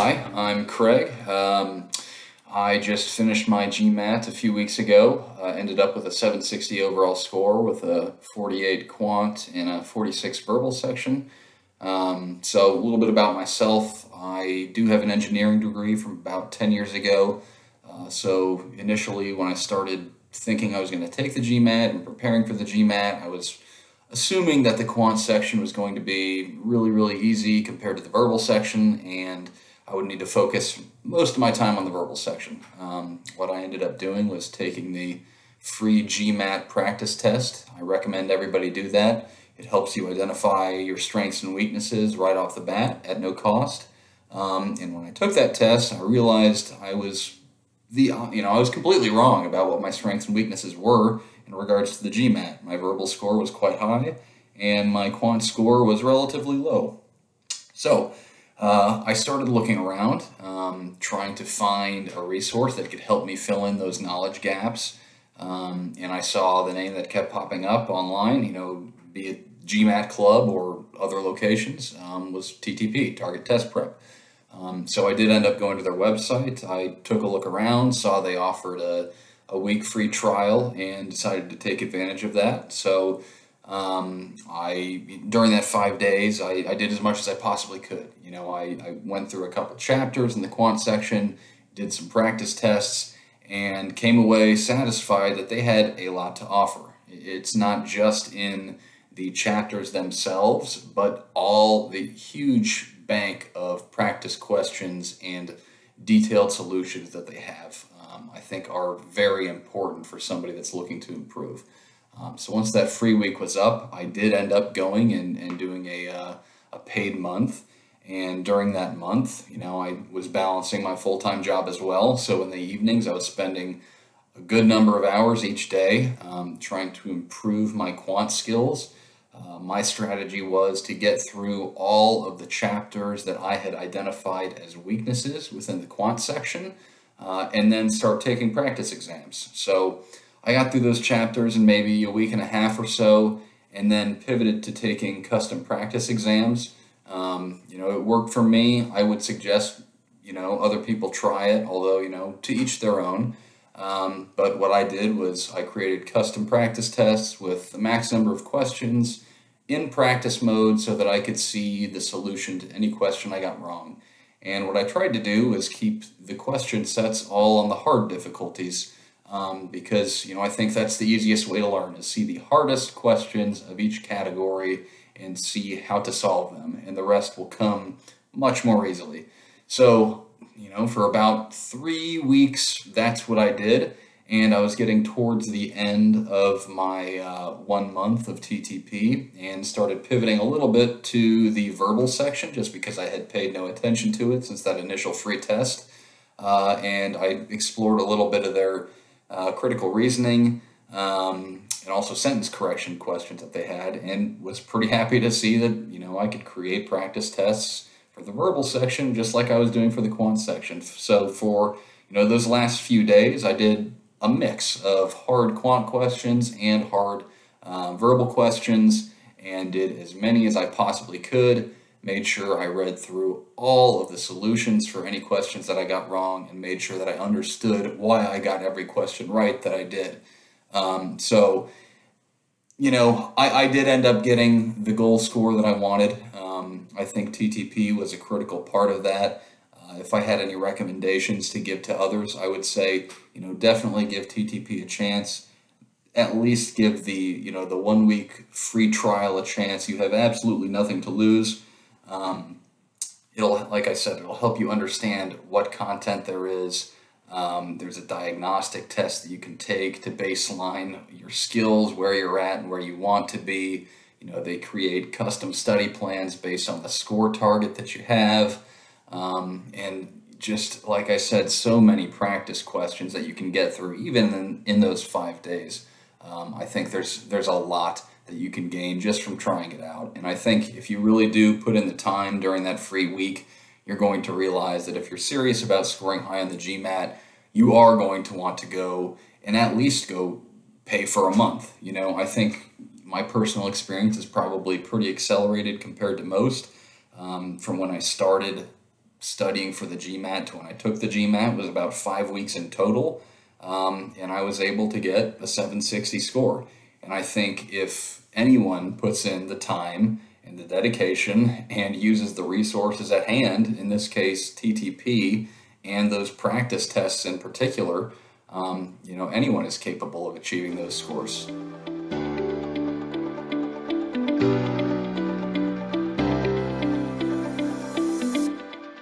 Hi, I'm Craig. I just finished my GMAT a few weeks ago. I ended up with a 760 overall score with a 48 quant and a 46 verbal section. So a little bit about myself. I do have an engineering degree from about 10 years ago. So initially when I started thinking I was going to take the GMAT and preparing for the GMAT, I was assuming that the quant section was going to be really easy compared to the verbal section, and I would need to focus most of my time on the verbal section. What I ended up doing was taking the free GMAT practice test. I recommend everybody do that. It helps you identify your strengths and weaknesses right off the bat at no cost. And when I took that test, I realized I was I was completely wrong about what my strengths and weaknesses were in regards to the GMAT. My verbal score was quite high, and my quant score was relatively low. So I started looking around, trying to find a resource that could help me fill in those knowledge gaps. And I saw the name that kept popping up online, be it GMAT Club or other locations, was TTP, Target Test Prep. So I did end up going to their website. I took a look around, saw they offered a week free trial, and decided to take advantage of that. So during that 5 days, I did as much as I possibly could. I went through a couple chapters in the quant section, did some practice tests, and came away satisfied that they had a lot to offer. It's not just in the chapters themselves, but all the huge bank of practice questions and detailed solutions that they have, I think are very important for somebody that's looking to improve. So once that free week was up, I did end up going and doing a paid month. And during that month, I was balancing my full-time job as well. So in the evenings, I was spending a good number of hours each day trying to improve my quant skills. My strategy was to get through all of the chapters that I had identified as weaknesses within the quant section, and then start taking practice exams. So I got through those chapters in maybe a week and a half or so, and then pivoted to taking custom practice exams. It worked for me. I would suggest, other people try it, although, to each their own. But what I did was I created custom practice tests with the max number of questions in practice mode so that I could see the solution to any question I got wrong. And what I tried to do was keep the question sets all on the hard difficulties, because, I think that's the easiest way to learn, is see the hardest questions of each category and see how to solve them, and the rest will come much more easily. So, for about 3 weeks, that's what I did, and I was getting towards the end of my 1 month of TTP and started pivoting a little bit to the verbal section just because I had paid no attention to it since that initial free test, and I explored a little bit of their critical reasoning and also sentence correction questions that they had, and was pretty happy to see that, I could create practice tests for the verbal section just like I was doing for the quant section. So for those last few days, I did a mix of hard quant questions and hard verbal questions, and did as many as I possibly could, made sure I read through all of the solutions for any questions that I got wrong, and made sure that I understood why I got every question right that I did. So I did end up getting the goal score that I wanted. I think TTP was a critical part of that. If I had any recommendations to give to others, I would say, definitely give TTP a chance. At least give the, the 1 week free trial a chance. You have absolutely nothing to lose. Like I said, it'll help you understand what content there is. There's a diagnostic test that you can take to baseline your skills, where you're at and where you want to be. They create custom study plans based on the score target that you have. And just like I said, so many practice questions that you can get through even in those 5 days. I think there's a lot that you can gain just from trying it out. And I think if you really do put in the time during that free week, you're going to realize that if you're serious about scoring high on the GMAT, you are going to want to go and at least go pay for a month. I think my personal experience is probably pretty accelerated compared to most. From when I started studying for the GMAT to when I took the GMAT was about 5 weeks in total, and I was able to get a 760 score. And I think if anyone puts in the time and the dedication and uses the resources at hand, in this case TTP and those practice tests in particular, you know, anyone is capable of achieving those scores.